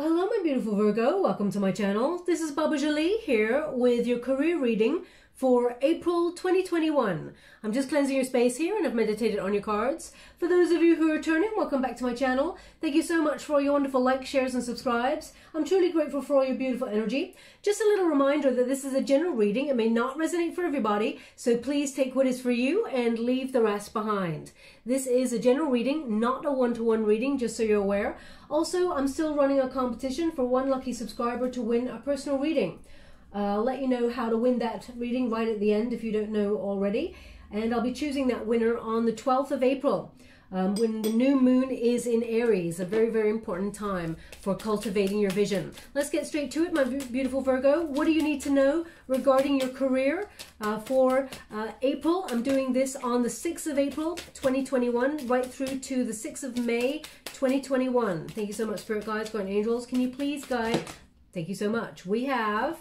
Well, hello, my beautiful Virgo. Welcome to my channel. This is Baba Jolie here with your career reading for April 2021. I'm just cleansing your space here and I've meditated on your cards. For those of you who are returning, welcome back to my channel. Thank you so much for all your wonderful likes, shares and subscribes. I'm truly grateful for all your beautiful energy. Just a little reminder that this is a general reading. It may not resonate for everybody, so please take what is for you and leave the rest behind. This is a general reading, not a one-to-one reading, just so you're aware. Also, I'm still running a competition for one lucky subscriber to win a personal reading. I'll let you know how to win that reading right at the end if you don't know already. And I'll be choosing that winner on the 12th of April when the new moon is in Aries, a very, very important time for cultivating your vision. Let's get straight to it, my beautiful Virgo. What do you need to know regarding your career for April? I'm doing this on the 6th of April, 2021, right through to the 6th of May, 2021. Thank you so much, Spirit Guides, Guardian Angels. Can you please guide? Thank you so much. We have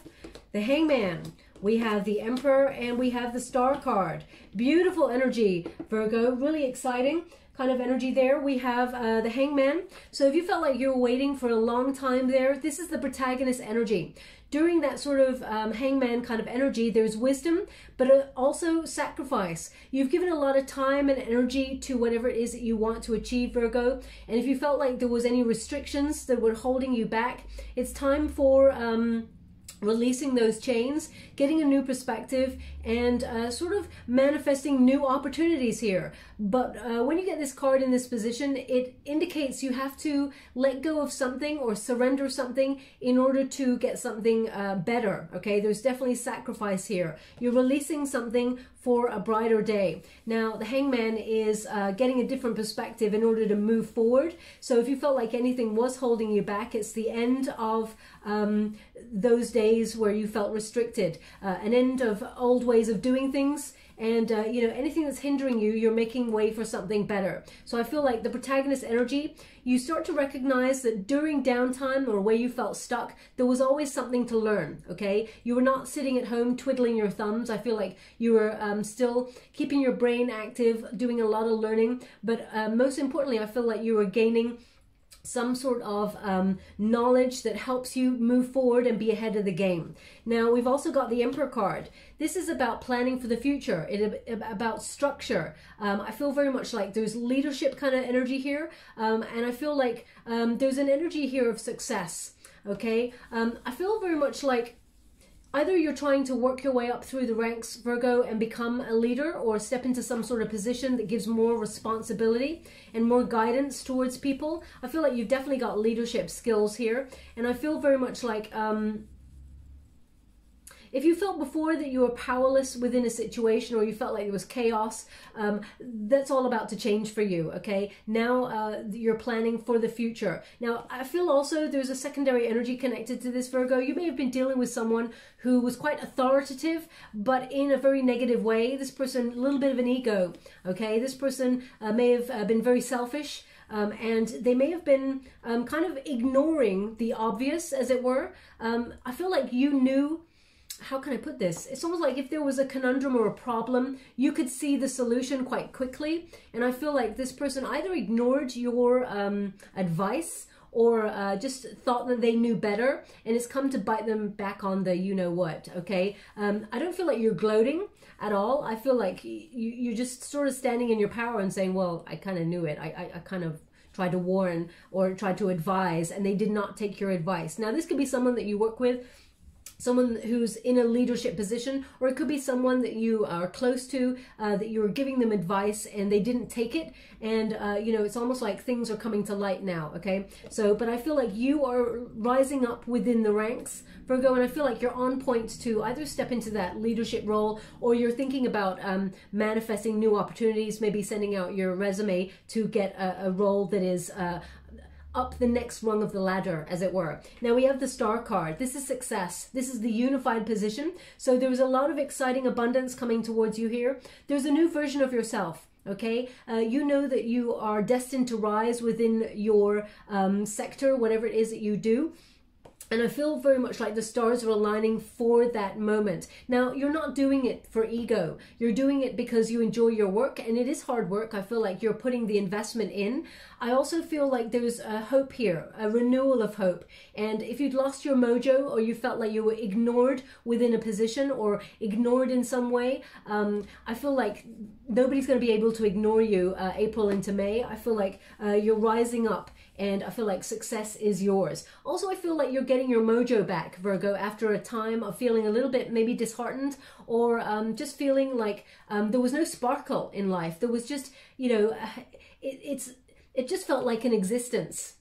the Hangman, we have the Emperor, and we have the Star card. Beautiful energy, Virgo. Really exciting kind of energy there. We have the Hangman. So if you felt like you were waiting for a long time there, this is the protagonist energy. During that sort of hangman kind of energy, there's wisdom, but also sacrifice. You've given a lot of time and energy to whatever it is that you want to achieve, Virgo. And if you felt like there was any restrictions that were holding you back, it's time for releasing those chains, getting a new perspective, and sort of manifesting new opportunities here. But when you get this card in this position, it indicates you have to let go of something or surrender something in order to get something better, okay? There's definitely sacrifice here. You're releasing something for a brighter day. Now, the Hangman is getting a different perspective in order to move forward. So if you felt like anything was holding you back, it's the end of those days where you felt restricted, an end of old ways of doing things, and you know, anything that's hindering you, you're making way for something better. So I feel like the protagonist energy, you start to recognize that during downtime or where you felt stuck, there was always something to learn, okay? You were not sitting at home twiddling your thumbs. I feel like you were still keeping your brain active, doing a lot of learning, but most importantly, I feel like you were gaining some sort of knowledge that helps you move forward and be ahead of the game. Now, we've also got the Emperor card. This is about planning for the future, about structure. I feel very much like there's leadership kind of energy here, and I feel like there's an energy here of success, okay? I feel very much like either you're trying to work your way up through the ranks, Virgo, and become a leader, or step into some sort of position that gives more responsibility and more guidance towards people. I feel like you've definitely got leadership skills here. And I feel very much like if you felt before that you were powerless within a situation, or you felt like there was chaos, that's all about to change for you, okay? Now you're planning for the future. Now, I feel also there's a secondary energy connected to this, Virgo. You may have been dealing with someone who was quite authoritative, but in a very negative way. This person, a little bit of an ego, okay? This person may have been very selfish, and they may have been kind of ignoring the obvious, as it were. I feel like you knew. How can I put this? It's almost like if there was a conundrum or a problem, you could see the solution quite quickly. And I feel like this person either ignored your advice or just thought that they knew better, and it's come to bite them back on the you-know-what, okay? I don't feel like you're gloating at all. I feel like you're just sort of standing in your power and saying, well, I kind of knew it. I kind of tried to warn or tried to advise, and they did not take your advice. Now, this could be someone that you work with, someone who's in a leadership position, or it could be someone that you are close to, that you're giving them advice and they didn't take it. And, you know, it's almost like things are coming to light now, okay? So, but I feel like you are rising up within the ranks, Virgo, and I feel like you're on point to either step into that leadership role, or you're thinking about manifesting new opportunities, maybe sending out your resume to get a role that is up the next rung of the ladder, as it were. Now we have the Star card. This is success. This is the unified position. So there was a lot of exciting abundance coming towards you here. There's a new version of yourself, okay? You know that you are destined to rise within your sector, whatever it is that you do. And I feel very much like the stars are aligning for that moment. Now, you're not doing it for ego. You're doing it because you enjoy your work, and it is hard work. I feel like you're putting the investment in. I also feel like there's a hope here, a renewal of hope. And if you'd lost your mojo or you felt like you were ignored within a position or ignored in some way, I feel like nobody's going to be able to ignore you April into May. I feel like you're rising up. And I feel like success is yours. Also, I feel like you're getting your mojo back, Virgo, after a time of feeling a little bit maybe disheartened or just feeling like there was no sparkle in life. There was just, you know, it just felt like an existence.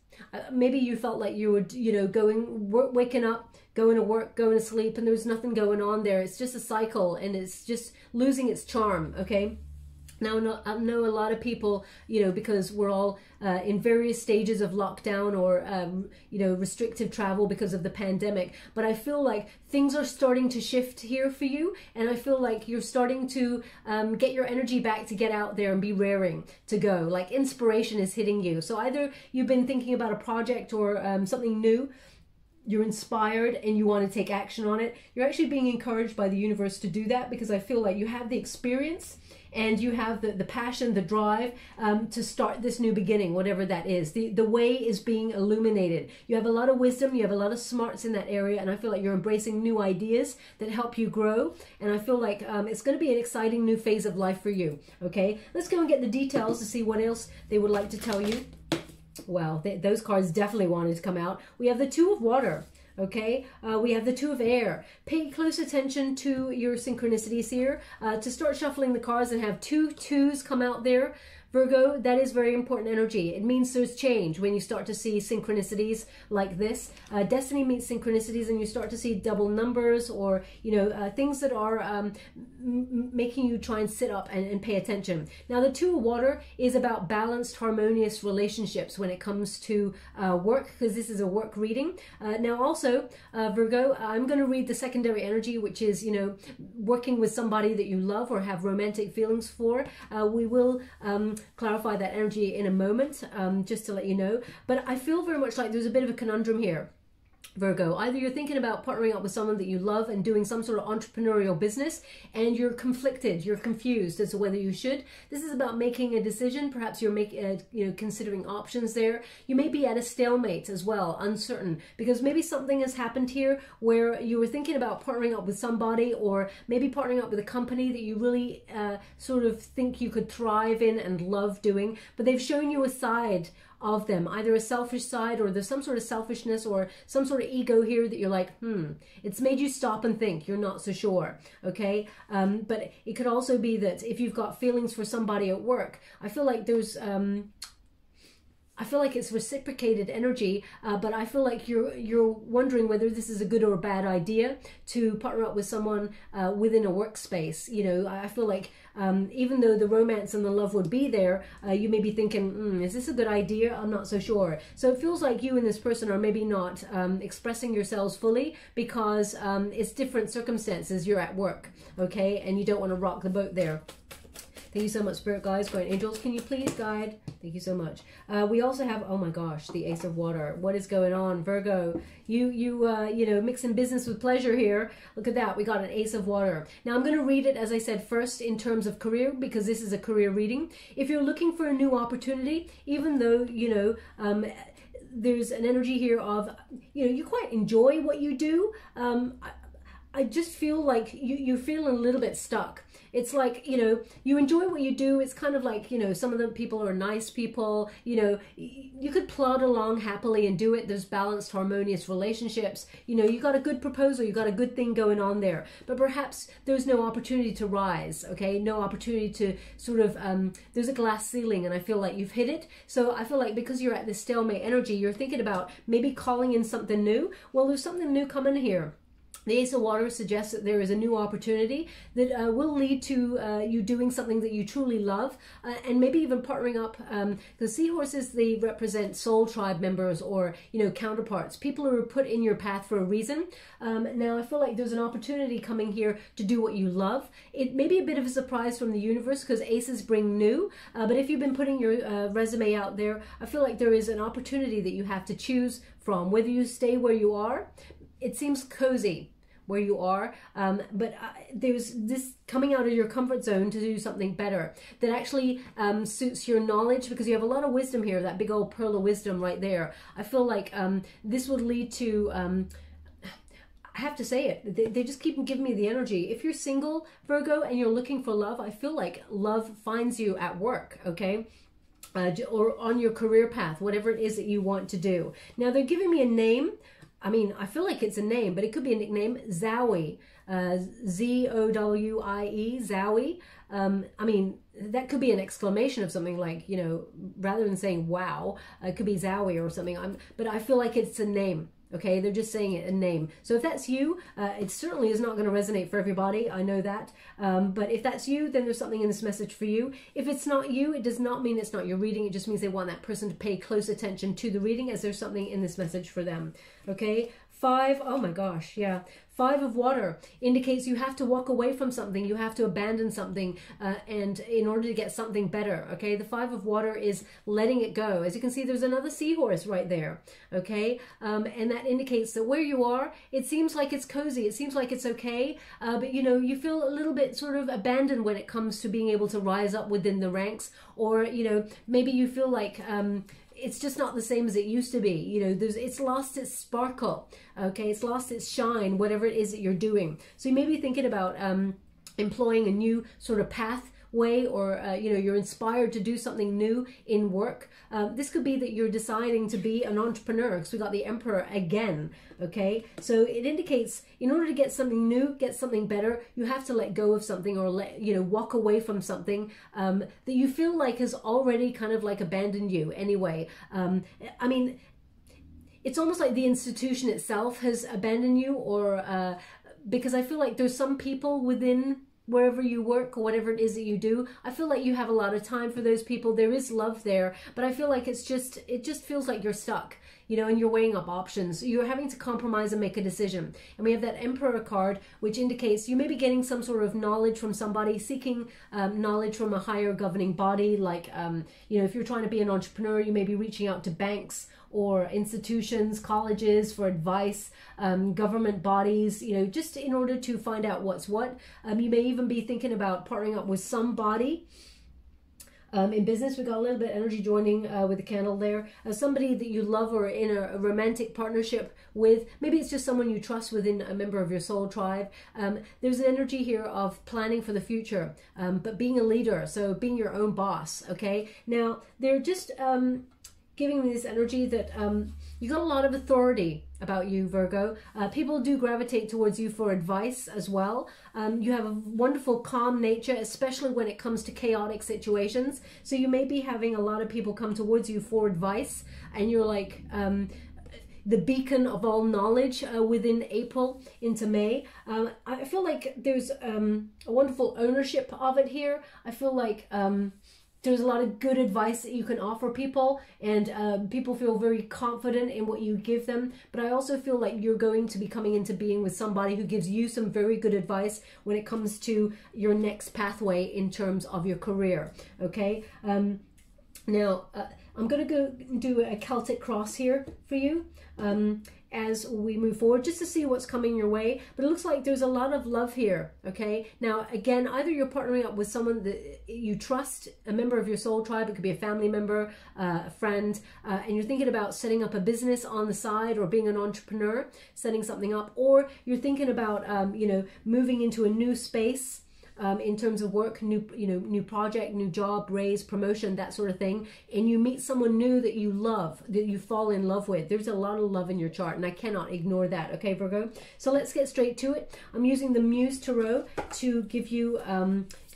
Maybe you felt like you were, you know, waking up, going to work, going to sleep, and there was nothing going on there. It's just a cycle, and it's just losing its charm, okay? Now, I know a lot of people, you know, because we're all in various stages of lockdown or, you know, restrictive travel because of the pandemic. But I feel like things are starting to shift here for you. And I feel like you're starting to get your energy back to get out there and be raring to go. Like inspiration is hitting you. So either you've been thinking about a project or something new. You're inspired and you want to take action on it. You're actually being encouraged by the universe to do that because I feel like you have the experience and you have the passion, the drive to start this new beginning, whatever that is. The way is being illuminated. You have a lot of wisdom, you have a lot of smarts in that area, and I feel like you're embracing new ideas that help you grow. And I feel like it's going to be an exciting new phase of life for you, okay? Let's go and get the details to see what else they would like to tell you. Well, those cards definitely wanted to come out. We have the Two of Water, okay? We have the Two of Air. Pay close attention to your synchronicities here. To start shuffling the cards and have two twos come out there, Virgo, that is very important energy. It means there's change when you start to see synchronicities like this. Destiny meets synchronicities, and you start to see double numbers or, you know, things that are making you try and sit up and pay attention. Now, the Two of Water is about balanced, harmonious relationships when it comes to work, because this is a work reading. Now, also, Virgo, I'm going to read the secondary energy, which is, you know, working with somebody that you love or have romantic feelings for. We will clarify that energy in a moment, just to let you know. But I feel very much like there's a bit of a conundrum here, Virgo. Either you're thinking about partnering up with someone that you love and doing some sort of entrepreneurial business, and you're conflicted, you're confused as to whether you should. This is about making a decision. Perhaps you're considering options there. You may be at a stalemate as well, uncertain, because maybe something has happened here where you were thinking about partnering up with somebody, or maybe partnering up with a company that you really sort of think you could thrive in and love doing, but they've shown you a side of them, either a selfish side, or there's some sort of selfishness or some sort of ego here that you're like, it's made you stop and think. You're not so sure, okay? But it could also be that if you've got feelings for somebody at work, I feel like there's I feel like it's reciprocated energy, but I feel like you're wondering whether this is a good or a bad idea to partner up with someone within a workspace. You know, I feel like even though the romance and the love would be there, you may be thinking, is this a good idea? I'm not so sure. So it feels like you and this person are maybe not expressing yourselves fully because it's different circumstances. You're at work, okay? And you don't want to rock the boat there. Thank you so much, Spirit Guides, Guardian Angels. Can you please guide? Thank you so much. We also have, oh my gosh, the Ace of Water. What is going on, Virgo? You know, mixing business with pleasure here. Look at that. We got an Ace of Water. Now, I'm going to read it, as I said, first in terms of career, because this is a career reading. If you're looking for a new opportunity, even though, you know, there's an energy here of, you know, you quite enjoy what you do. I just feel like you're feeling a little bit stuck. It's like, you know, you enjoy what you do. It's kind of like, you know, some of the people are nice people. You know, you could plod along happily and do it. There's balanced, harmonious relationships. You know, you got a good proposal. You got a good thing going on there. But perhaps there's no opportunity to rise, okay? No opportunity to sort of, there's a glass ceiling, and I feel like you've hit it. So I feel like because you're at this stalemate energy, you're thinking about maybe calling in something new. Well, there's something new coming here. The Ace of Water suggests that there is a new opportunity that will lead to you doing something that you truly love, and maybe even partnering up. The seahorses, they represent soul tribe members, or, you know, counterparts, people who are put in your path for a reason. Now I feel like there's an opportunity coming here to do what you love. It may be a bit of a surprise from the universe because aces bring new, but if you've been putting your resume out there, I feel like there is an opportunity that you have to choose from. Whether you stay where you are, it seems cozy where you are, there's this coming out of your comfort zone to do something better that actually suits your knowledge, because you have a lot of wisdom here, that big old pearl of wisdom right there. I feel like this would lead to, I have to say it, they just keep giving me the energy. If you're single, Virgo, and you're looking for love, I feel like love finds you at work, okay? Or on your career path, whatever it is that you want to do. Now they're giving me a name. I mean, I feel like it's a name, but it could be a nickname. Zowie, Z-O-W-I-E, Zowie. I mean, that could be an exclamation of something, like, you know, rather than saying wow, it could be Zowie or something. But I feel like it's a name. Okay, they're just saying it, a name. So if that's you, it certainly is not going to resonate for everybody. I know that. But if that's you, then there's something in this message for you. If it's not you, it does not mean it's not your reading. It just means they want that person to pay close attention to the reading, as there's something in this message for them. Okay, five, oh my gosh, yeah. Five of Water indicates you have to walk away from something, you have to abandon something, and in order to get something better, okay? The Five of Water is letting it go. As you can see, there's another seahorse right there, okay? And that indicates that where you are, it seems like it's cozy, it seems like it's okay, but you know, you feel a little bit sort of abandoned when it comes to being able to rise up within the ranks, or, you know, maybe you feel like, it's just not the same as it used to be. You know, it's lost its sparkle, okay? It's lost its shine, whatever it is that you're doing. So you may be thinking about employing a new sort of pathway, or, you know, you're inspired to do something new in work. This could be that you're deciding to be an entrepreneur, because we got the Emperor again, okay? So it indicates in order to get something new, get something better, you have to let go of something, or you know, walk away from something that you feel like has already kind of like abandoned you anyway. I mean, it's almost like the institution itself has abandoned you, or because I feel like there's some people within wherever you work, or whatever it is that you do, I feel like you have a lot of time for those people. There is love there, but I feel like it's just, it just feels like you're stuck, you know, and you're weighing up options. You're having to compromise and make a decision. And we have that Emperor card, which indicates you may be getting some sort of knowledge from somebody, seeking knowledge from a higher governing body. Like, you know, if you're trying to be an entrepreneur, you may be reaching out to banks or institutions, colleges for advice, government bodies, you know, just in order to find out what's what. You may even be thinking about partnering up with somebody. In business, we got a little bit of energy joining with the candle there. Somebody that you love or in a romantic partnership with. Maybe it's just someone you trust within a member of your soul tribe. There's an energy here of planning for the future, but being a leader, so being your own boss, okay? Now, they're just... giving me this energy that you got a lot of authority about you, Virgo. People do gravitate towards you for advice as well. You have a wonderful calm nature, especially when it comes to chaotic situations. So you may be having a lot of people come towards you for advice, and you're like the beacon of all knowledge within April into May. I feel like there's a wonderful ownership of it here. I feel like there's a lot of good advice that you can offer people, and people feel very confident in what you give them. But I also feel like you're going to be coming into being with somebody who gives you some very good advice when it comes to your next pathway in terms of your career, okay? Now, I'm going to go do a Celtic cross here for you as we move forward, just to see what's coming your way. But it looks like there's a lot of love here, okay? Now, again, either you're partnering up with someone that you trust, a member of your soul tribe, it could be a family member, a friend, and you're thinking about setting up a business on the side, or being an entrepreneur, setting something up, or you're thinking about, you know, moving into a new space, in terms of work, new project, new job, raise, promotion, that sort of thing, and you meet someone new that you love, that you fall in love with. There's a lot of love in your chart, and I cannot ignore that, okay, Virgo? So let's get straight to it. I'm using the Muse Tarot to give you,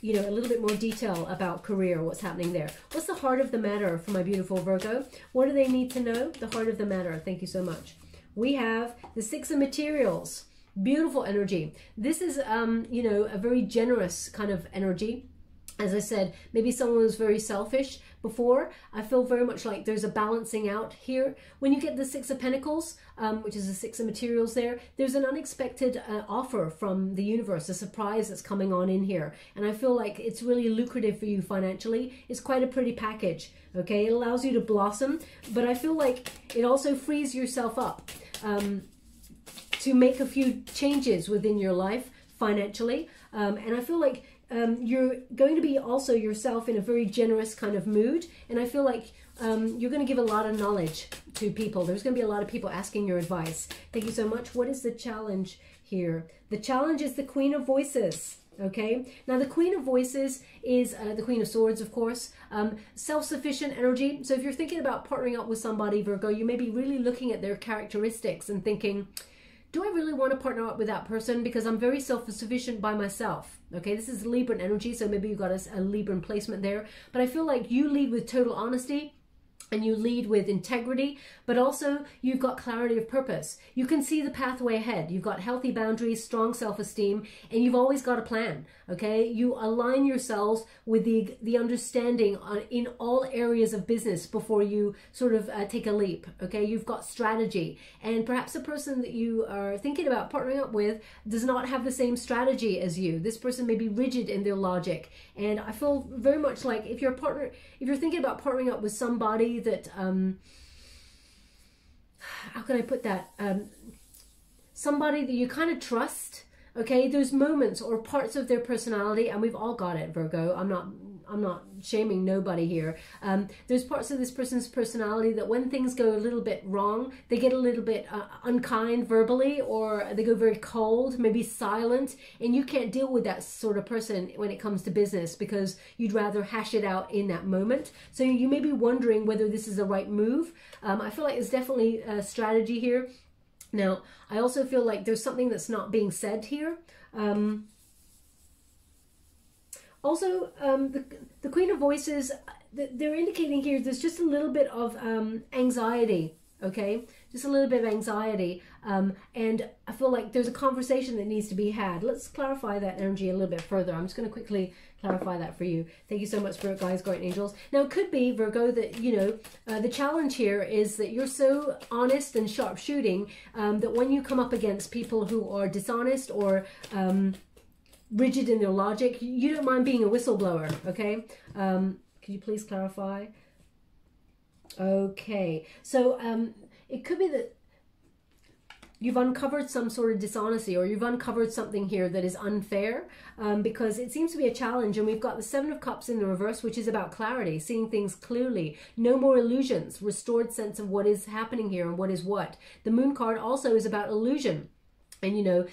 you know, a little bit more detail about career, what's happening there. What's the heart of the matter for my beautiful Virgo? What do they need to know? The heart of the matter. Thank you so much. We have the Six of Materials. Beautiful energy. This is, you know, a very generous kind of energy. As I said, maybe someone was very selfish before. I feel very much like there's a balancing out here. When you get the Six of Pentacles, which is the Six of Materials there, there's an unexpected offer from the universe, a surprise that's coming on in here. And I feel like it's really lucrative for you financially. It's quite a pretty package, okay? It allows you to blossom, but I feel like it also frees yourself up to make a few changes within your life financially. And I feel like you're going to be also yourself in a very generous kind of mood. And I feel like you're going to give a lot of knowledge to people. There's going to be a lot of people asking your advice. Thank you so much. What is the challenge here? The challenge is the Queen of Voices. Okay, now the Queen of Voices is the Queen of Swords, of course, self-sufficient energy. So if you're thinking about partnering up with somebody, Virgo, you may be really looking at their characteristics and thinking, do I really want to partner up with that person? Because I'm very self-sufficient by myself. Okay, this is Libran energy, so maybe you've got a Libran placement there. But I feel like you lead with total honesty and you lead with integrity, but also you've got clarity of purpose. You can see the pathway ahead. You've got healthy boundaries, strong self-esteem, and you've always got a plan, okay? You align yourselves with the understanding in all areas of business before you sort of take a leap, okay? You've got strategy, and perhaps the person that you are thinking about partnering up with does not have the same strategy as you. This person may be rigid in their logic, and I feel very much like if you're thinking about partnering up with somebody that, how can I put that, somebody that you kind of trust, okay, those moments or parts of their personality, and we've all got it, Virgo, I'm not shaming nobody here, there's parts of this person's personality that when things go a little bit wrong, they get a little bit unkind verbally, or they go very cold, maybe silent, and you can't deal with that sort of person when it comes to business because you'd rather hash it out in that moment. So you may be wondering whether this is the right move. I feel like there's definitely a strategy here. Now, I also feel like there's something that's not being said here. Also, the Queen of Voices, they're indicating here there's just a little bit of anxiety, okay? Just a little bit of anxiety. And I feel like there's a conversation that needs to be had. Let's clarify that energy a little bit further. I'm just going to quickly clarify that for you. Thank you so much, Spirit Guides, Guardian Angels. Now, it could be, Virgo, that, you know, the challenge here is that you're so honest and sharp shooting that when you come up against people who are dishonest or rigid in their logic, you don't mind being a whistleblower, okay? Could you please clarify? Okay, so it could be that you've uncovered some sort of dishonesty or you've uncovered something here that is unfair because it seems to be a challenge, and we've got the Seven of Cups in the reverse, which is about clarity, seeing things clearly, no more illusions, restored sense of what is happening here and what is what. The Moon card also is about illusion and, you know,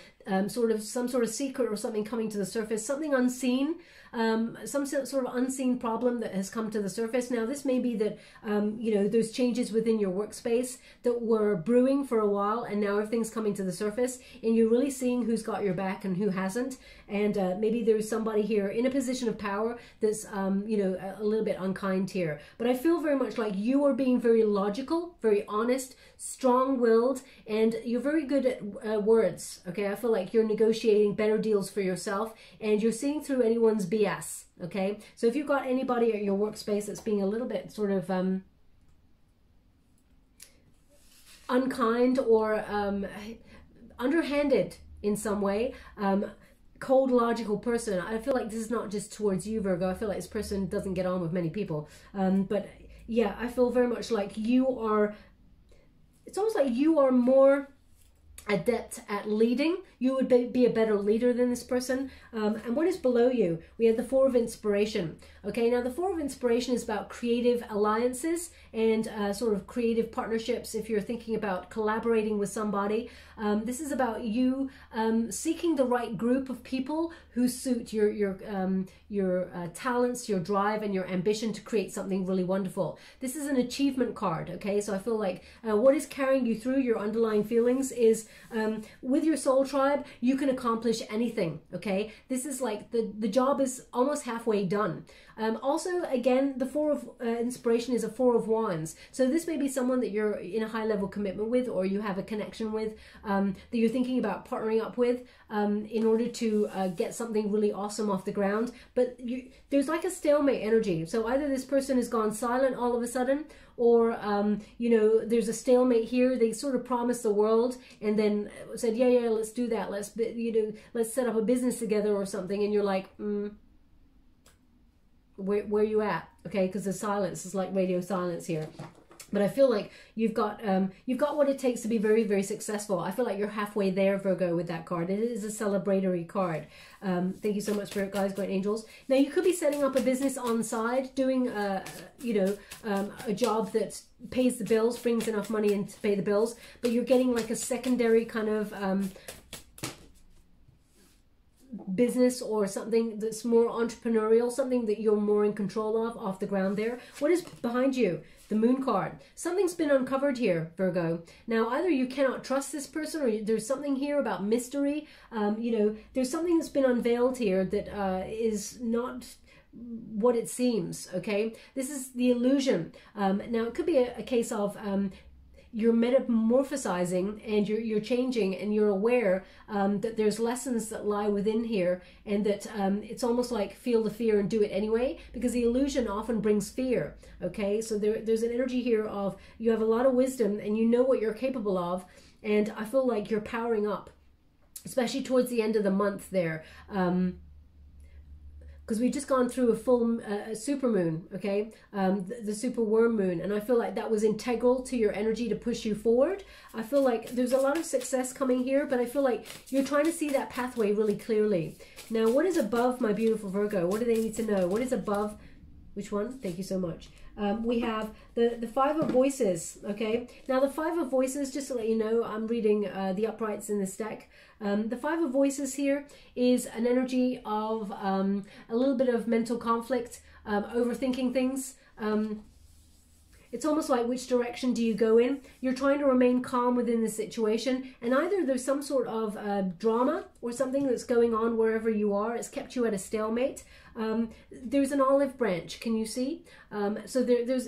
sort of some sort of secret or something coming to the surface, something unseen, some sort of unseen problem that has come to the surface. Now, this may be that, you know, those changes within your workspace that were brewing for a while and now everything's coming to the surface and you're really seeing who's got your back and who hasn't. And maybe there's somebody here in a position of power that's, you know, a little bit unkind here. But I feel very much like you are being very logical, very honest, strong-willed, and you're very good at words, okay? I feel like you're negotiating better deals for yourself and you're seeing through anyone's BS, okay? So if you've got anybody at your workspace that's being a little bit sort of unkind or underhanded in some way, cold logical person, I feel like this is not just towards you, Virgo. I feel like this person doesn't get on with many people. But yeah, I feel very much like you are, it's almost like you are more adept at leading. You would be a better leader than this person. And what is below you? We have the Four of Inspiration. Okay, now the Four of Inspiration is about creative alliances and sort of creative partnerships. If you're thinking about collaborating with somebody, this is about you seeking the right group of people who suit your talents, your drive, and your ambition to create something really wonderful. This is an achievement card, okay? So I feel like what is carrying you through your underlying feelings is With your soul tribe, you can accomplish anything, okay? This is like the job is almost halfway done. Also, again, the four of inspiration is a four of wands. So this may be someone that you're in a high level commitment with, or you have a connection with, that you're thinking about partnering up with in order to get something really awesome off the ground. But there's like a stalemate energy. So either this person has gone silent all of a sudden, or, you know, there's a stalemate here. They sort of promised the world and then said, yeah, yeah, let's do that. Let's, you know, let's set up a business together or something. And you're like, where you at? Okay, because the silence is like radio silence here. But I feel like you've got what it takes to be very, very successful. I feel like you're halfway there, Virgo, with that card. It is a celebratory card. Thank you so much for it, guys, great angels. Now, you could be setting up a business on the side, doing, you know, a job that pays the bills, brings enough money in to pay the bills, but you're getting like a secondary kind of business or something that's more entrepreneurial, something that you're more in control of off the ground there. What is behind you? The moon card. Something's been uncovered here, Virgo. Now, either you cannot trust this person, or there's something here about mystery. You know, there's something that's been unveiled here that is not what it seems, okay? This is the illusion. Now, it could be a case of you're metamorphosizing and you're changing, and you're aware that there's lessons that lie within here, and that it's almost like feel the fear and do it anyway, because the illusion often brings fear, okay? So there's an energy here of you have a lot of wisdom and you know what you're capable of, and I feel like you're powering up, especially towards the end of the month there. Because we've just gone through a full super moon, okay, the super worm moon, and I feel like that was integral to your energy to push you forward. I feel like there's a lot of success coming here, but I feel like you're trying to see that pathway really clearly. Now, what is above, my beautiful Virgo? What do they need to know? What is above? Which one? Thank you so much. We have the Five of Voices, okay? Now, the Five of Voices, just to let you know, I'm reading the uprights in this deck. The Five of Voices here is an energy of a little bit of mental conflict, overthinking things. It's almost like, which direction do you go in? You're trying to remain calm within the situation, and either there's some sort of drama or something that's going on wherever you are. It's kept you at a stalemate. There's an olive branch, can you see? So there's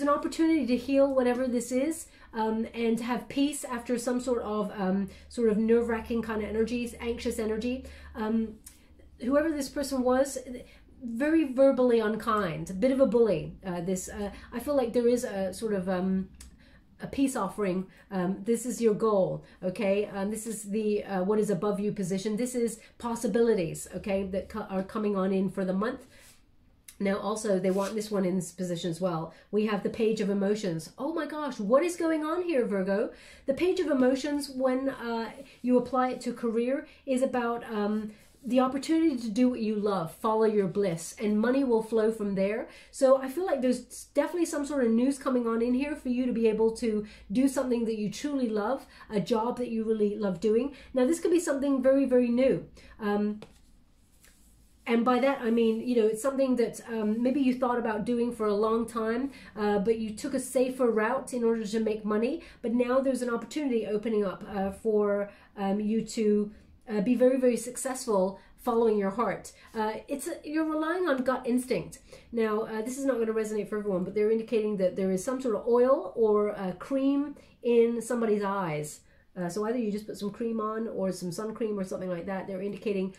an opportunity to heal whatever this is, and to have peace after some sort of nerve-wracking kind of energies, anxious energy. Whoever this person was, very verbally unkind, a bit of a bully. I feel like there is a sort of a peace offering. This is your goal, okay? This is the what is above you position. This is possibilities, okay, that are coming on in for the month. Now, also, they want this one in this position as well. We have the Page of Emotions. Oh my gosh, what is going on here, Virgo? The Page of Emotions, when you apply it to career, is about the opportunity to do what you love, follow your bliss, and money will flow from there. So I feel like there's definitely some sort of news coming on in here for you to be able to do something that you truly love, a job that you really love doing. Now, this could be something very, very new. And by that, I mean, you know, it's something that maybe you thought about doing for a long time, but you took a safer route in order to make money. But now there's an opportunity opening up for you to be very, very successful following your heart. You're relying on gut instinct. Now, this is not going to resonate for everyone, but they're indicating that there is some sort of oil or cream in somebody's eyes. So either you just put some cream on or some sun cream or something like that. They're indicating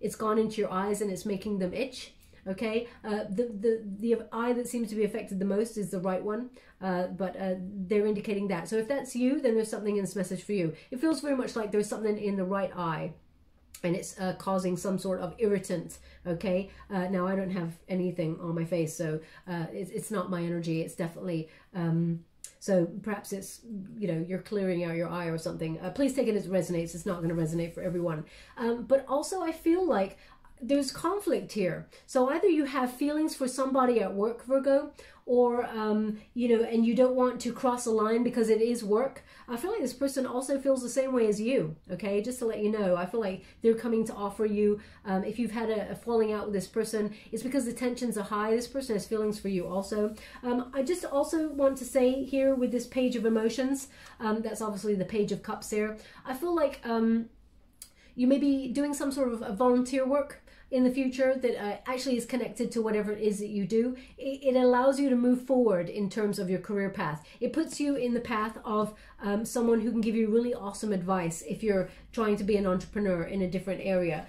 it's gone into your eyes and it's making them itch. Okay, the eye that seems to be affected the most is the right one, but they're indicating that. So if that's you, then there's something in this message for you. It feels very much like there's something in the right eye, and it's causing some sort of irritant, okay? Now, I don't have anything on my face, so it's not my energy. It's definitely... so perhaps it's, you know, you're clearing out your eye or something. Please take it as it resonates. It's not going to resonate for everyone. But also, I feel like there's conflict here. So either you have feelings for somebody at work, Virgo, or, you know, and you don't want to cross a line because it is work. I feel like this person also feels the same way as you, okay? Just to let you know, I feel like they're coming to offer you, if you've had a falling out with this person, it's because the tensions are high. This person has feelings for you also. I just also want to say here with this page of emotions, that's obviously the page of cups here. I feel like you may be doing some sort of volunteer work in the future that actually is connected to whatever it is that you do. It allows you to move forward in terms of your career path. It puts you in the path of someone who can give you really awesome advice if you're trying to be an entrepreneur in a different area.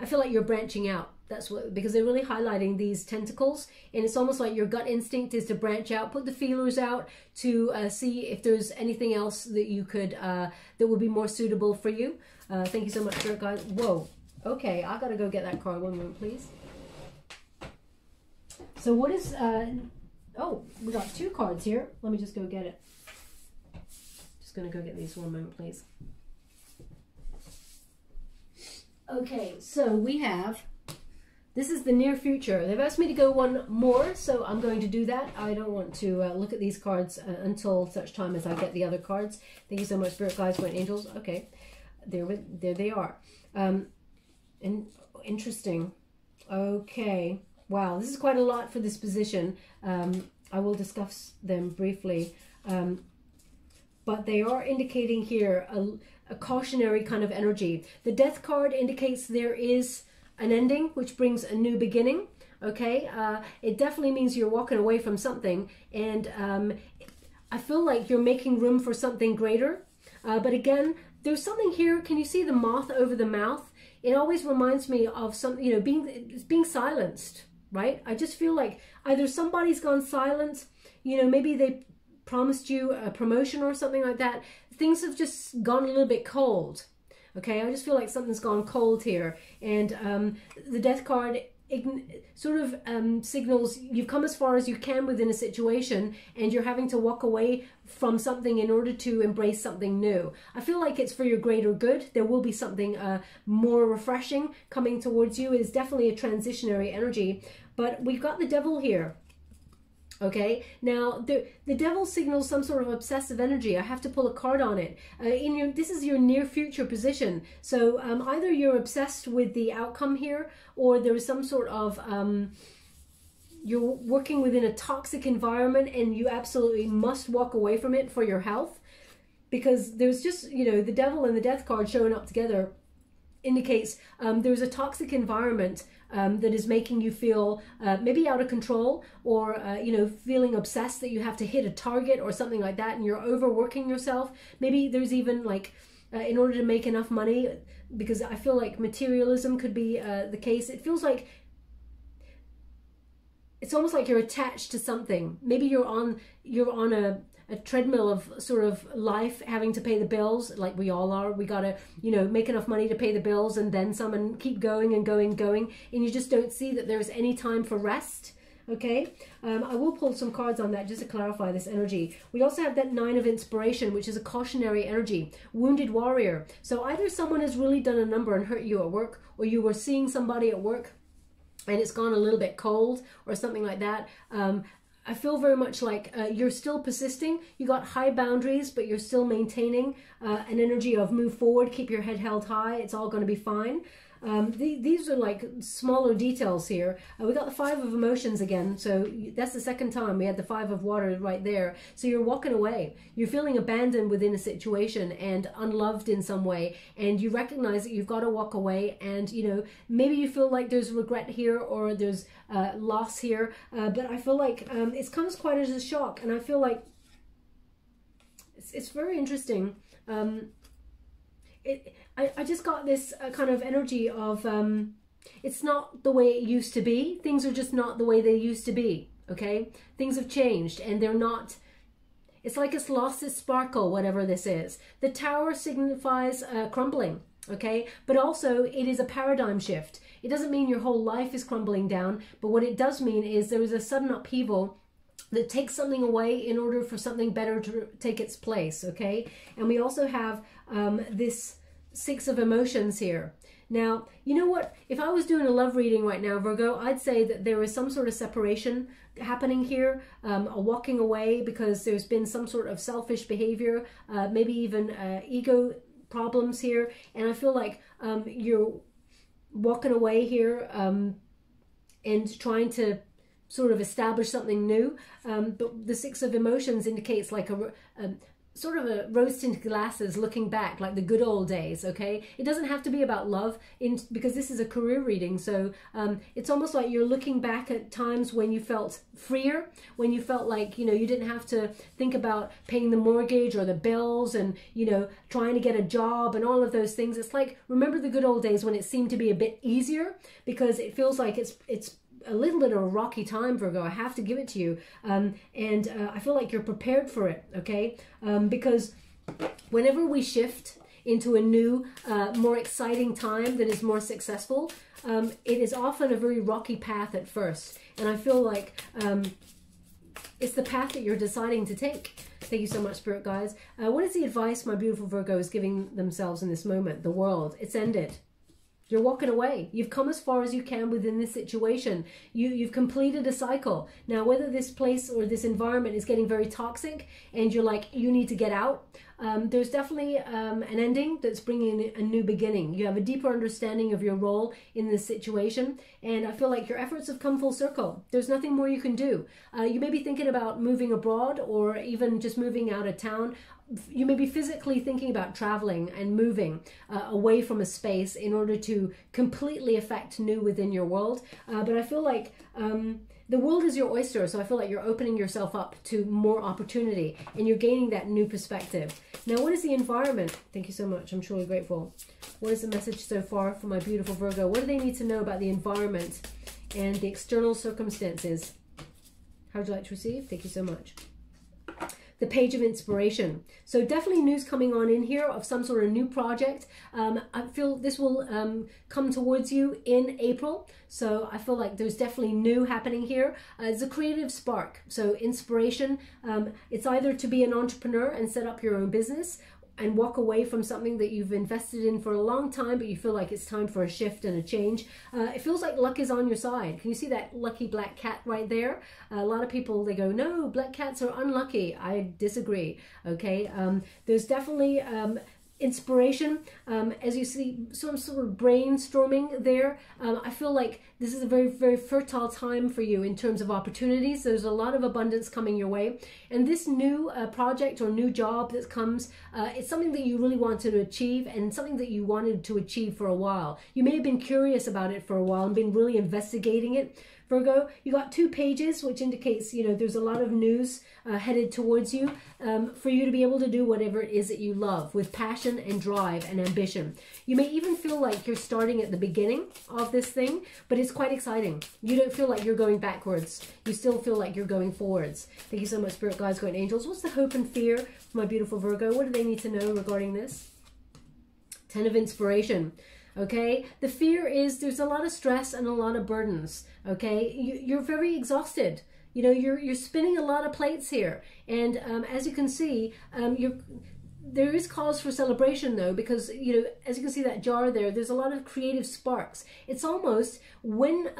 I feel like you're branching out. That's what, because they're really highlighting these tentacles, and it's almost like your gut instinct is to branch out, put the feelers out to see if there's anything else that you could, that would be more suitable for you. Thank you so much for it, guys. Whoa. Okay, I gotta go get that card. One moment, please. So what is, oh, we got two cards here. Let me just go get it. Just gonna go get these. One moment, please. Okay, so we have, this is the near future. They've asked me to go one more, so I'm going to do that. I don't want to look at these cards until such time as I get the other cards. Thank you so much, Spirit Guides, Went Angels. Okay, there they are. And interesting. Okay, wow, this is quite a lot for this position. I will discuss them briefly, but they are indicating here a cautionary kind of energy. The Death card indicates there is an ending, which brings a new beginning. Okay, it definitely means you're walking away from something, and I feel like you're making room for something greater. But again, there's something here. Can you see the moth over the mouth? It always reminds me of some, you know, being silenced, right? I just feel like either somebody's gone silent, you know, maybe they promised you a promotion or something like that. Things have just gone a little bit cold. Okay, I just feel like something's gone cold here. And the Death card sort of signals you've come as far as you can within a situation, and you're having to walk away from something in order to embrace something new. I feel like it's for your greater good. There will be something more refreshing coming towards you. It is definitely a transitionary energy. But we've got the Devil here. Okay, now the Devil signals some sort of obsessive energy. I have to pull a card on it. This is your near future position. So either you're obsessed with the outcome here, or there is some sort of, you're working within a toxic environment and you absolutely must walk away from it for your health. Because there's just, you know, the Devil and the Death card showing up together indicates there's a toxic environment that is making you feel maybe out of control, or you know, feeling obsessed that you have to hit a target or something like that, and you're overworking yourself. Maybe there's even like in order to make enough money, because I feel like materialism could be the case. It feels like it's almost like you're attached to something. Maybe you're on a treadmill of sort of life, having to pay the bills, like we all are. We gotta, you know, make enough money to pay the bills and then some, and keep going and going and going, and you just don't see that there's any time for rest. Okay, I will pull some cards on that just to clarify this energy. We also have that Nine of Inspiration, which is a cautionary energy, Wounded Warrior. So either someone has really done a number and hurt you at work, or you were seeing somebody at work and it's gone a little bit cold or something like that. I feel very much like you're still persisting. You got high boundaries, but you're still maintaining an energy of move forward, keep your head held high, it's all going to be fine. These are like smaller details here. We got the Five of Emotions again, so that's the second time we had the Five of Water right there. So you're walking away. You're feeling abandoned within a situation and unloved in some way, and you recognize that you've got to walk away, and, you know, maybe you feel like there's regret here, or there's loss here, but I feel like it comes quite as a shock, and I feel like it's very interesting. I just got this kind of energy of it's not the way it used to be. Things are just not the way they used to be, okay? Things have changed, and they're not, it's like it's lost its sparkle, whatever this is. The Tower signifies crumbling, okay? But also, it is a paradigm shift. It doesn't mean your whole life is crumbling down, but what it does mean is there is a sudden upheaval that takes something away in order for something better to take its place, okay? And we also have this Six of Emotions here. Now, you know what? If I was doing a love reading right now, Virgo, I'd say that there is some sort of separation happening here, a walking away, because there's been some sort of selfish behavior, maybe even ego problems here. And I feel like you're walking away here and trying to sort of establish something new. But the Six of Emotions indicates like a sort of a rose-tinted glasses looking back, like the good old days, okay? It doesn't have to be about love, because this is a career reading, so it's almost like you're looking back at times when you felt freer, when you felt like, you know, you didn't have to think about paying the mortgage or the bills and, you know, trying to get a job and all of those things. It's like, remember the good old days when it seemed to be a bit easier, because it feels like it's a little bit of a rocky time, Virgo. I have to give it to you. I feel like you're prepared for it, okay? Because whenever we shift into a new, more exciting time that is more successful, it is often a very rocky path at first. And I feel like it's the path that you're deciding to take. Thank you so much, Spirit Guides. What is the advice my beautiful Virgo is giving themselves in this moment? The world, it's ended. You're walking away. You've come as far as you can within this situation. You've completed a cycle. Now, whether this place or this environment is getting very toxic and you're like, you need to get out, there's definitely an ending that's bringing in a new beginning. You have a deeper understanding of your role in this situation, and I feel like your efforts have come full circle. There's nothing more you can do. You may be thinking about moving abroad or even just moving out of town. You may be physically thinking about traveling and moving away from a space in order to completely affect new within your world. But I feel like the world is your oyster, so I feel like you're opening yourself up to more opportunity and you're gaining that new perspective. Now, what is the environment? Thank you so much. I'm truly grateful. What is the message so far for my beautiful Virgo? What do they need to know about the environment and the external circumstances? How would you like to receive? Thank you so much. The Page of Inspiration. So definitely news coming on in here of some sort of new project. I feel this will come towards you in April. So I feel like there's definitely new happening here. It's a creative spark. So inspiration, it's either to be an entrepreneur and set up your own business and walk away from something that you've invested in for a long time, but you feel like it's time for a shift and a change. It feels like luck is on your side. Can you see that lucky black cat right there? A lot of people, they go, no, black cats are unlucky. I disagree, okay? There's definitely inspiration. As you see, some sort of brainstorming there. I feel like this is a very, very fertile time for you in terms of opportunities. There's a lot of abundance coming your way. And this new project or new job that comes, it's something that you really wanted to achieve and something that you wanted to achieve for a while. You may have been curious about it for a while and been really investigating it. Virgo, you got two pages, which indicates, you know, there's a lot of news headed towards you for you to be able to do whatever it is that you love with passion and drive and ambition. You may even feel like you're starting at the beginning of this thing, but it's quite exciting. You don't feel like you're going backwards. You still feel like you're going forwards. Thank you so much, Spirit Guides, Guardian Angels. What's the hope and fear for my beautiful Virgo? What do they need to know regarding this? Ten of Inspiration. Okay, the fear is there's a lot of stress and a lot of burdens, okay? You're very exhausted. You know, you're spinning a lot of plates here. And as you can see, there is cause for celebration, though, because, you know, as you can see that jar there, there's a lot of creative sparks. It's almost when,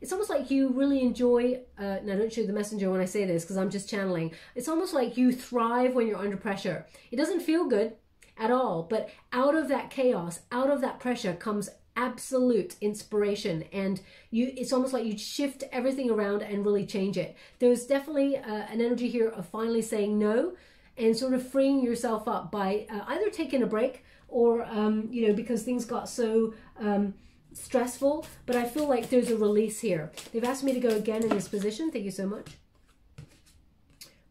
it's almost like you really enjoy, now don't shoot the messenger when I say this, because I'm just channeling. It's almost like you thrive when you're under pressure. It doesn't feel good at all, but out of that chaos, out of that pressure comes absolute inspiration, and it's almost like you shift everything around and really change it. There's definitely an energy here of finally saying no and sort of freeing yourself up by either taking a break or, you know, because things got so stressful, but I feel like there's a release here. They've asked me to go again in this position. Thank you so much.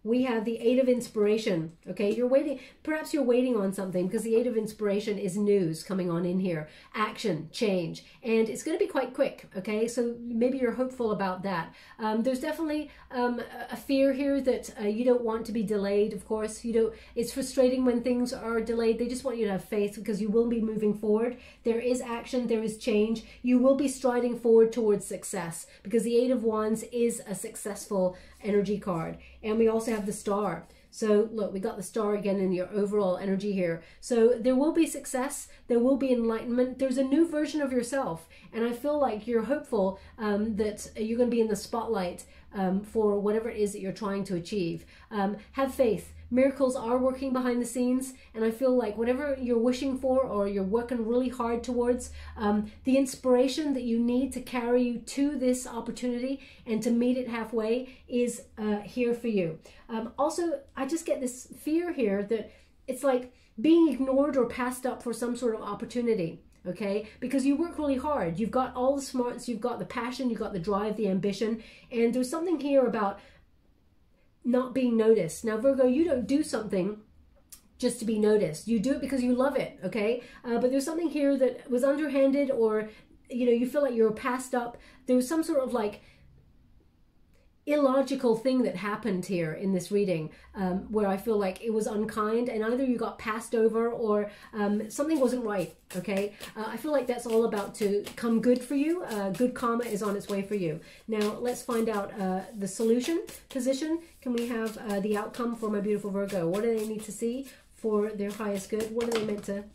We have the Eight of Inspiration, okay? You're waiting, perhaps you're waiting on something, because the Eight of Inspiration is news coming on in here. Action, change, and it's going to be quite quick, okay? So maybe you're hopeful about that. There's definitely a fear here that you don't want to be delayed, of course. You don't. It's frustrating when things are delayed. They just want you to have faith, because you will be moving forward. There is action, there is change. You will be striding forward towards success, because the Eight of Wands is a successful energy card. And we also have the Star. So look, we got the star again in your overall energy here. So there will be success, there will be enlightenment, there's a new version of yourself. And I feel like you're hopeful that you're going to be in the spotlight for whatever it is that you're trying to achieve. Have faith. Miracles are working behind the scenes, and I feel like whatever you're wishing for or you're working really hard towards, the inspiration that you need to carry you to this opportunity and to meet it halfway is here for you. Also, I just get this fear here that it's like being ignored or passed up for some sort of opportunity. Okay, because you work really hard, you've got all the smarts, you've got the passion, you've got the drive, the ambition, and there's something here about not being noticed. Now, Virgo, you don't do something just to be noticed. You do it because you love it, okay? But there's something here that was underhanded, or, you know, you feel like you're passed up. There was some sort of like illogical thing that happened here in this reading where I feel like it was unkind, and either you got passed over or something wasn't right, okay? I feel like that's all about to come good for you. Good karma is on its way for you. Now, let's find out the solution position. Can we have the outcome for my beautiful Virgo? What do they need to see for their highest good? What are they meant to...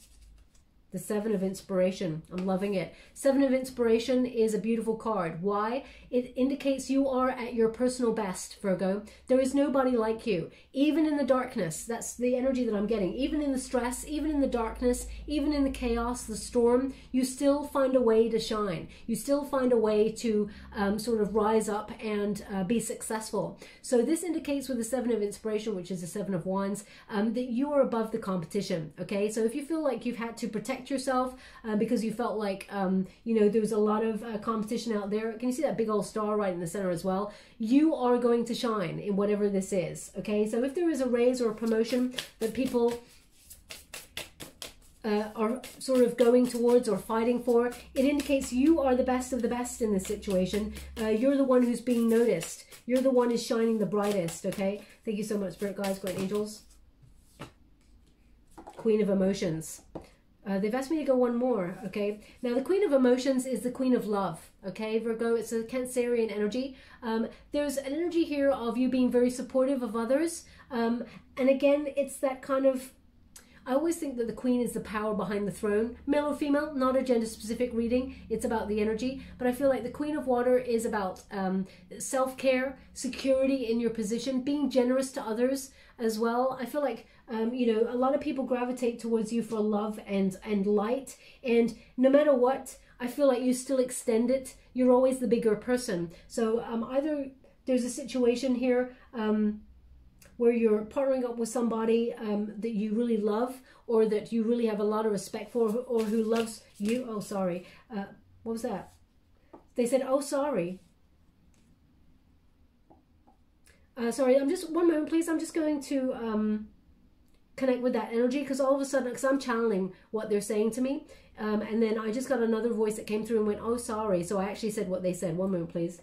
The Seven of Inspiration. I'm loving it. Seven of Inspiration is a beautiful card. Why? It indicates you are at your personal best, Virgo. There is nobody like you. Even in the darkness, that's the energy that I'm getting. Even in the stress, even in the darkness, even in the chaos, the storm, you still find a way to shine. You still find a way to sort of rise up and be successful. So this indicates with the Seven of Inspiration, which is the Seven of Wands, that you are above the competition, okay? So if you feel like you've had to protect yourself because you felt like you know, there was a lot of competition out there. Can you see that big old star right in the center as well? You are going to shine in whatever this is, okay? So if there is a raise or a promotion that people are sort of going towards or fighting for, it indicates you are the best of the best in this situation. You're the one who's being noticed. You're the one who's shining the brightest, okay? Thank you so much, Spirit Guides, Great Angels. Queen of Emotions. They've asked me to go one more, okay? Now, the Queen of Emotions is the Queen of Love, okay, Virgo? It's a Cancerian energy. There's an energy here of you being very supportive of others. And again, it's that kind of... I always think that the Queen is the power behind the throne. Male or female, not a gender-specific reading. It's about the energy. But I feel like the Queen of Water is about self-care, security in your position, being generous to others as well. I feel like... you know, a lot of people gravitate towards you for love and light, and no matter what, I feel like you still extend it. You're always the bigger person. So either there's a situation here where you're partnering up with somebody that you really love, or that you really have a lot of respect for, or who loves you. Oh, sorry. What was that? They said, oh, sorry. Sorry, I'm just, one moment, please. I'm just going to... connect with that energy, because all of a sudden, because I'm channeling what they're saying to me, and then I just got another voice that came through and went, oh, sorry. So I actually said what they said. One moment, please.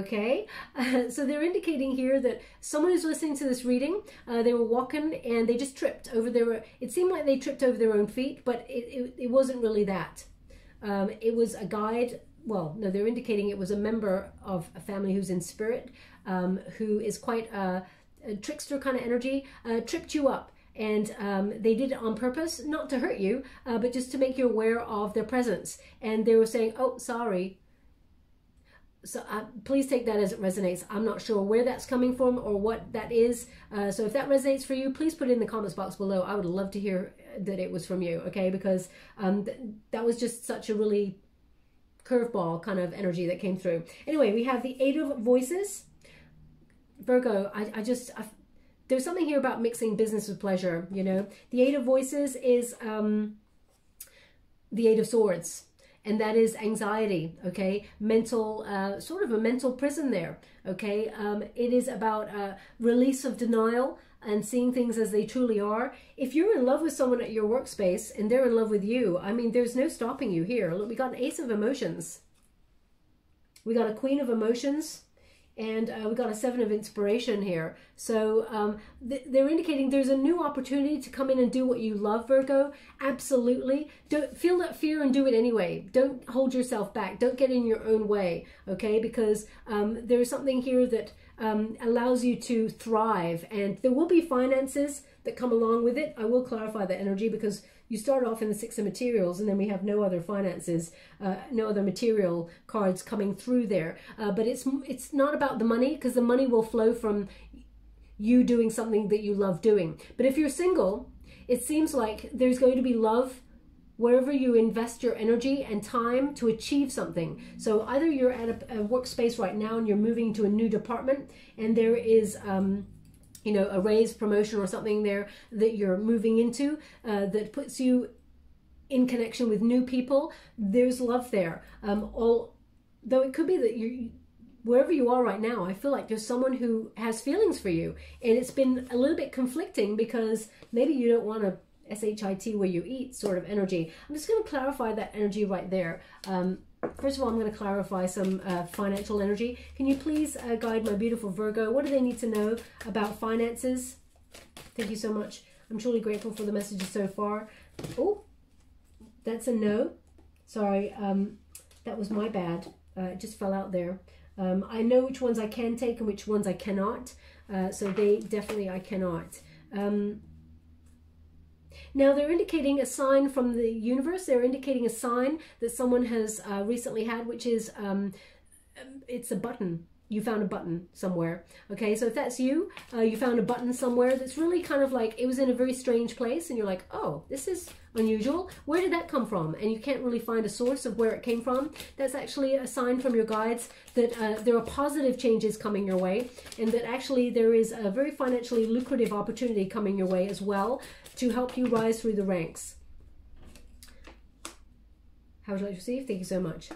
Okay, so they're indicating here that someone who's listening to this reading, they were walking and they just tripped over their, it seemed like they tripped over their own feet, but it wasn't really that. It was a guide. Well, no, they're indicating it was a member of a family who's in spirit, who is quite a trickster kind of energy, tripped you up. And they did it on purpose, not to hurt you, but just to make you aware of their presence. And they were saying, oh, sorry. So please take that as it resonates. I'm not sure where that's coming from or what that is. So if that resonates for you, please put it in the comments box below. I would love to hear that it was from you, okay? Because that was just such a really... curveball kind of energy that came through. Anyway, we have the Eight of Voices. Virgo, I there's something here about mixing business with pleasure, you know. The Eight of Voices is the Eight of Swords, and that is anxiety, okay? Mental, sort of a mental prison there, okay? It is about release of denial and seeing things as they truly are. If you're in love with someone at your workspace and they're in love with you, I mean, there's no stopping you here. Look, we got an Ace of Emotions. We got a Queen of Emotions and we got a 7 of inspiration here. So they're indicating there's a new opportunity to come in and do what you love, Virgo. Absolutely. Don't feel that fear and do it anyway. Don't hold yourself back. Don't get in your own way, okay? Because there is something here that allows you to thrive, and there will be finances that come along with it. I will clarify that energy, because you start off in the 6 of materials, and then we have no other finances, no other material cards coming through there. But it's not about the money, because the money will flow from you doing something that you love doing. But if you're single, it seems like there's going to be love wherever you invest your energy and time to achieve something. So either you're at a workspace right now and you're moving to a new department, and there is you know, a raise, promotion, or something there that you're moving into that puts you in connection with new people. There's love there. Although it could be that you, wherever you are right now, I feel like there's someone who has feelings for you, and it's been a little bit conflicting because maybe you don't want to shit where you eat sort of energy. I'm just going to clarify that energy right there. First of all, I'm going to clarify some financial energy. Can you please guide my beautiful Virgo? What do they need to know about finances? Thank you so much. I'm truly grateful for the messages so far. Oh, that's a no. Sorry, that was my bad. It just fell out there. I know which ones I can take and which ones I cannot. So they definitely I cannot. Now, they're indicating a sign from the universe. They're indicating a sign that someone has recently had, which is, it's a button. You found a button somewhere. Okay, so if that's you, you found a button somewhere that's really kind of like, it was in a very strange place, and you're like, oh, this is unusual. Where did that come from? And you can't really find a source of where it came from. That's actually a sign from your guides that there are positive changes coming your way, and that actually there is a very financially lucrative opportunity coming your way as well to help you rise through the ranks. How would you like to receive? Thank you so much.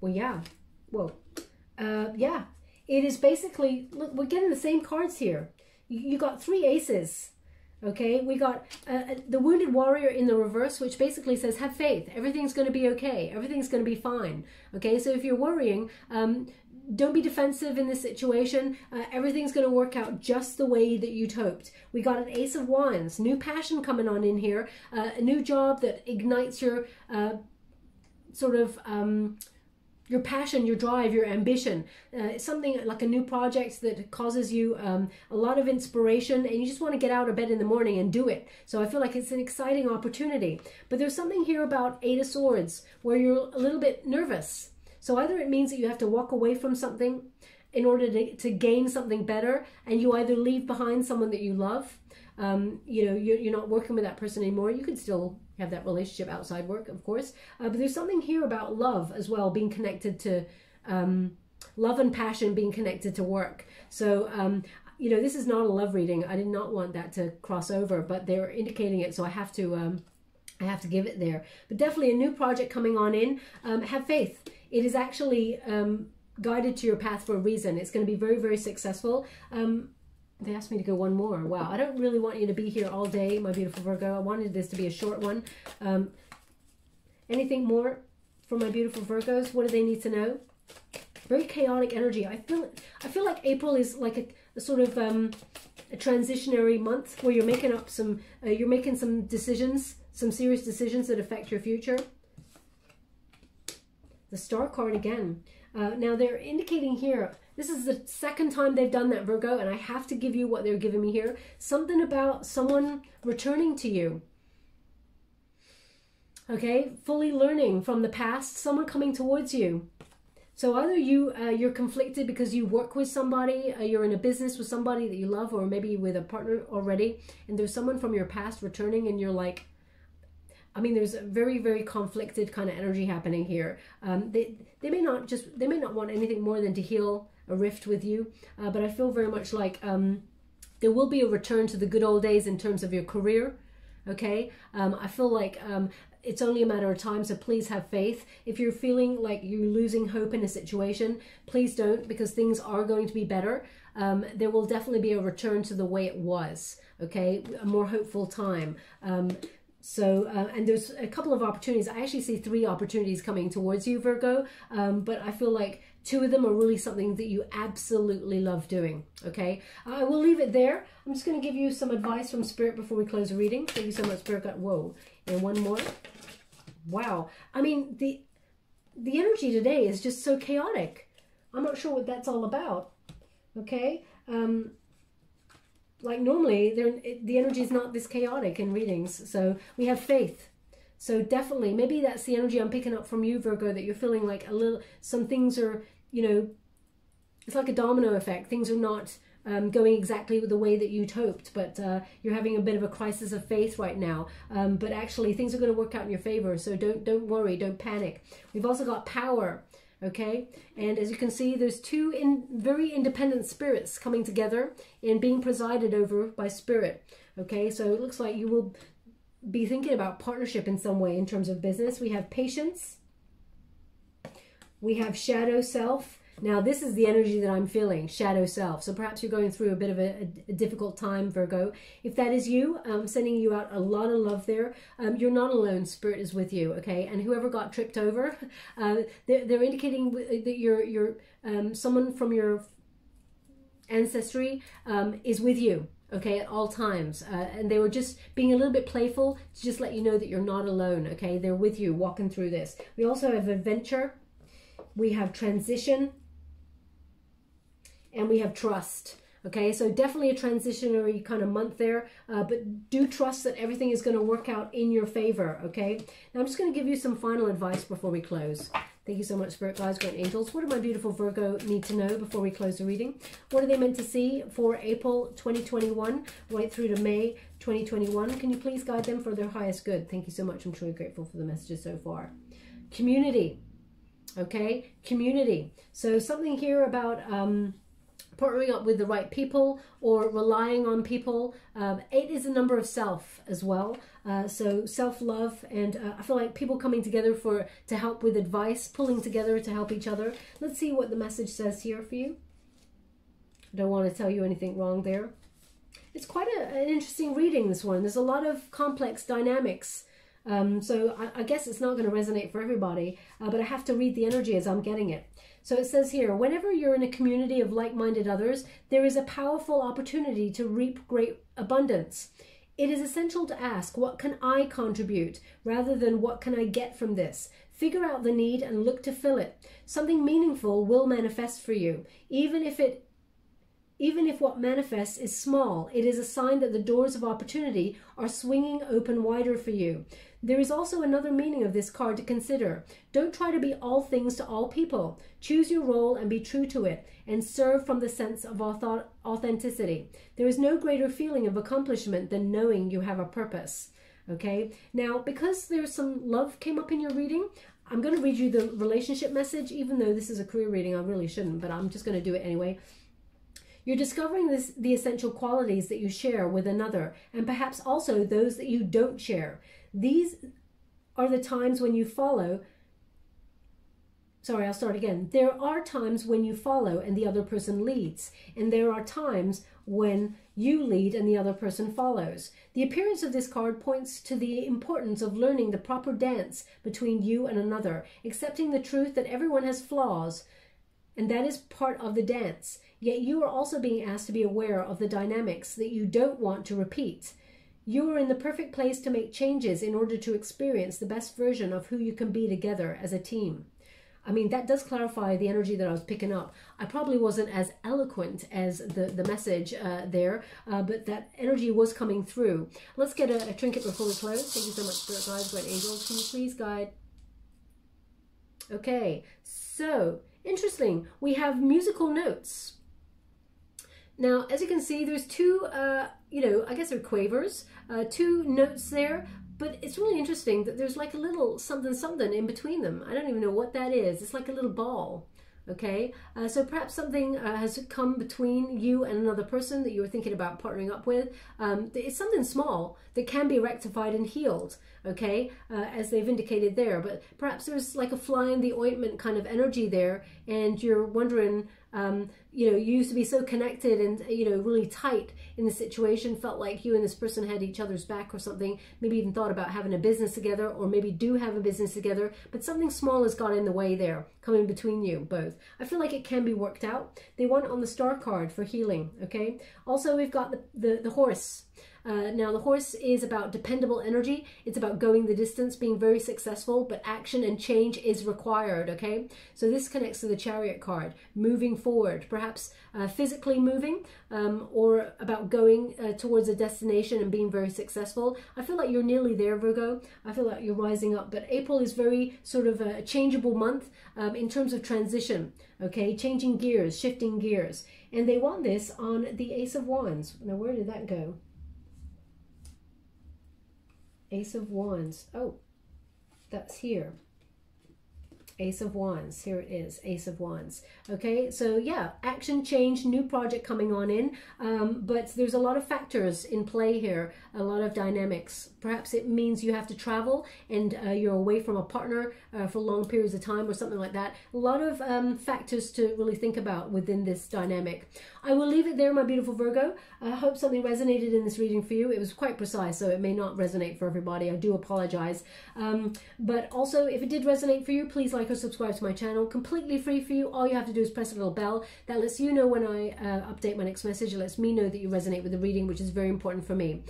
Well, yeah. Whoa. Yeah. It is basically, look, we're getting the same cards here. You got 3 aces. Okay, we got the wounded warrior in the reverse, which basically says, have faith. Everything's going to be okay. Everything's going to be fine. Okay, so if you're worrying, don't be defensive in this situation. Everything's going to work out just the way that you'd hoped. We got an ace of wands, new passion coming on in here, a new job that ignites your sort of... your passion, your drive, your ambition. Something like a new project that causes you a lot of inspiration, and you just want to get out of bed in the morning and do it. So I feel like it's an exciting opportunity. But there's something here about 8 of swords where you're a little bit nervous. So either it means that you have to walk away from something in order to gain something better, and you either leave behind someone that you love, you know, you're not working with that person anymore. You could still have that relationship outside work, of course, but there's something here about love as well, being connected to love and passion being connected to work. So you know, this is not a love reading. I did not want that to cross over, but they're indicating it, so I have to give it there. But definitely a new project coming on in. Have faith. It is actually guided to your path for a reason. It's going to be very, very successful. They asked me to go one more. Wow, I don't really want you to be here all day, my beautiful Virgo. I wanted this to be a short one. Anything more for my beautiful Virgos? What do they need to know? Very chaotic energy. I feel like April is like a sort of a transitionary month where you're making up some, you're making some decisions, some serious decisions that affect your future. The star card again. Now they're indicating here, this is the second time they've done that, Virgo, and I have to give you what they're giving me here. Something about someone returning to you. Okay, fully learning from the past, someone coming towards you. So either you, you're conflicted because you work with somebody, you're in a business with somebody that you love, or maybe with a partner already, and there's someone from your past returning, and you're like, I mean, there's a very, very conflicted kind of energy happening here. They may not want anything more than to heal a rift with you, but I feel very much like there will be a return to the good old days in terms of your career, okay? I feel like it's only a matter of time, so please have faith. If you're feeling like you're losing hope in a situation, please don't, because things are going to be better. There will definitely be a return to the way it was, okay? A more hopeful time. So, and there's a couple of opportunities. I actually see 3 opportunities coming towards you, Virgo, but I feel like Two of them are really something that you absolutely love doing, okay? I will leave it there. I'm just going to give you some advice from Spirit before we close the reading. Thank you so much, Spirit. God, whoa. And one more. Wow. I mean, the energy today is just so chaotic. I'm not sure what that's all about, okay? Like normally, the energy is not this chaotic in readings. So we have faith. So definitely, maybe that's the energy I'm picking up from you, Virgo, that you're feeling like a little, some things are, you know, it's like a domino effect. Things are not going exactly with the way that you'd hoped, but you're having a bit of a crisis of faith right now. But actually, things are going to work out in your favor, so don't worry, don't panic. We've also got power, okay? And as you can see, there's two very independent spirits coming together and being presided over by Spirit, okay? So it looks like you will be thinking about partnership in some way in terms of business. We have patience. We have shadow self. Now, this is the energy that I'm feeling, shadow self. So perhaps you're going through a bit of a difficult time, Virgo. If that is you, I'm sending you out a lot of love there. You're not alone. Spirit is with you, okay? And whoever got tripped over, they're indicating that you're someone from your ancestry is with you, okay, at all times. And they were just being a little bit playful to just let you know that you're not alone, okay? They're with you walking through this. We also have adventure. We have transition. And we have trust, okay? So definitely a transitionary kind of month there. But do trust that everything is going to work out in your favor, okay? Now I'm just going to give you some final advice before we close. Thank you so much, Spirit Guides, Great Angels. What do my beautiful Virgo need to know before we close the reading? What are they meant to see for April 2021 right through to May 2021? Can you please guide them for their highest good? Thank you so much. I'm truly grateful for the messages so far. Community. Okay? Community. So something here about partnering up with the right people or relying on people. 8 is a number of self as well. So self-love, and I feel like people coming together to help with advice, pulling together to help each other. Let's see what the message says here for you. I don't want to tell you anything wrong there. It's quite an interesting reading, this one. There's a lot of complex dynamics. So I guess it's not going to resonate for everybody, but I have to read the energy as I'm getting it. So it says here, whenever you're in a community of like-minded others, there is a powerful opportunity to reap great abundance. It is essential to ask, what can I contribute, rather than what can I get from this? Figure out the need and look to fill it. Something meaningful will manifest for you. Even if what manifests is small, it is a sign that the doors of opportunity are swinging open wider for you. There is also another meaning of this card to consider. Don't try to be all things to all people. Choose your role and be true to it, and serve from the sense of authenticity. There is no greater feeling of accomplishment than knowing you have a purpose. Okay? Now, because there's some love came up in your reading, I'm going to read you the relationship message. Even though this is a career reading, I really shouldn't, but I'm just going to do it anyway. You're discovering the essential qualities that you share with another, and perhaps also those that you don't share. These are the times when you follow. Sorry, I'll start again. There are times when you follow and the other person leads, and there are times when you lead and the other person follows. The appearance of this card points to the importance of learning the proper dance between you and another, accepting the truth that everyone has flaws, and that is part of the dance. Yet you are also being asked to be aware of the dynamics that you don't want to repeat. You are in the perfect place to make changes in order to experience the best version of who you can be together as a team. I mean, that does clarify the energy that I was picking up. I probably wasn't as eloquent as the message there, but that energy was coming through. Let's get a trinket before we close. Thank you so much, Spirit Guides, Great Angels. Can you please guide? Okay, so interesting. We have musical notes. Now, as you can see, there's two, you know, I guess they're quavers, two notes there, but it's really interesting that there's like a little something in between them. I don't even know what that is. It's like a little ball, okay? So perhaps something has come between you and another person that you were thinking about partnering up with. It's something small that can be rectified and healed, okay, as they've indicated there. But perhaps there's like a fly in the ointment kind of energy there, and you're wondering You know, you used to be so connected and, you know, really tight in the situation, felt like you and this person had each other's back or something, maybe even thought about having a business together, or maybe do have a business together, but something small has got in the way there, coming between you both. I feel like it can be worked out. They want on the star card for healing, okay? Also, we've got the horse. Now, the horse is about dependable energy. It's about going the distance, being very successful, but action and change is required, okay? So this connects to the chariot card, moving forward, perhaps physically moving, or about going towards a destination and being very successful. I feel like you're nearly there, Virgo. I feel like you're rising up, but April is very sort of a changeable month in terms of transition, okay? Changing gears, shifting gears. And they want this on the Ace of Wands. Now, where did that go? Ace of Wands. Oh, that's here. Ace of Wands. Here it is. Ace of Wands. Okay, so yeah, action, change, new project coming on in. But there's a lot of factors in play here, a lot of dynamics. Perhaps it means you have to travel and you're away from a partner for long periods of time or something like that. A lot of factors to really think about within this dynamic. I will leave it there, my beautiful Virgo. I hope something resonated in this reading for you. It was quite precise, so it may not resonate for everybody. I do apologize. But also, if it did resonate for you, please like or subscribe to my channel. Completely free for you. All you have to do is press a little bell. That lets you know when I update my next message. It lets me know that you resonate with the reading, which is very important for me.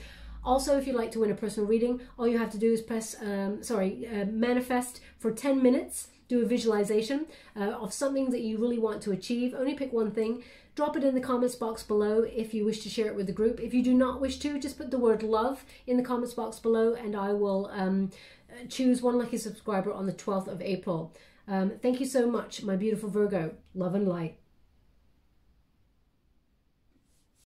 Also, if you'd like to win a personal reading, all you have to do is press, manifest for 10 minutes. Do a visualization of something that you really want to achieve. Only pick one thing. Drop it in the comments box below if you wish to share it with the group. If you do not wish to, just put the word love in the comments box below, and I will choose one lucky subscriber on the 12th of April. Thank you so much, my beautiful Virgo. Love and light.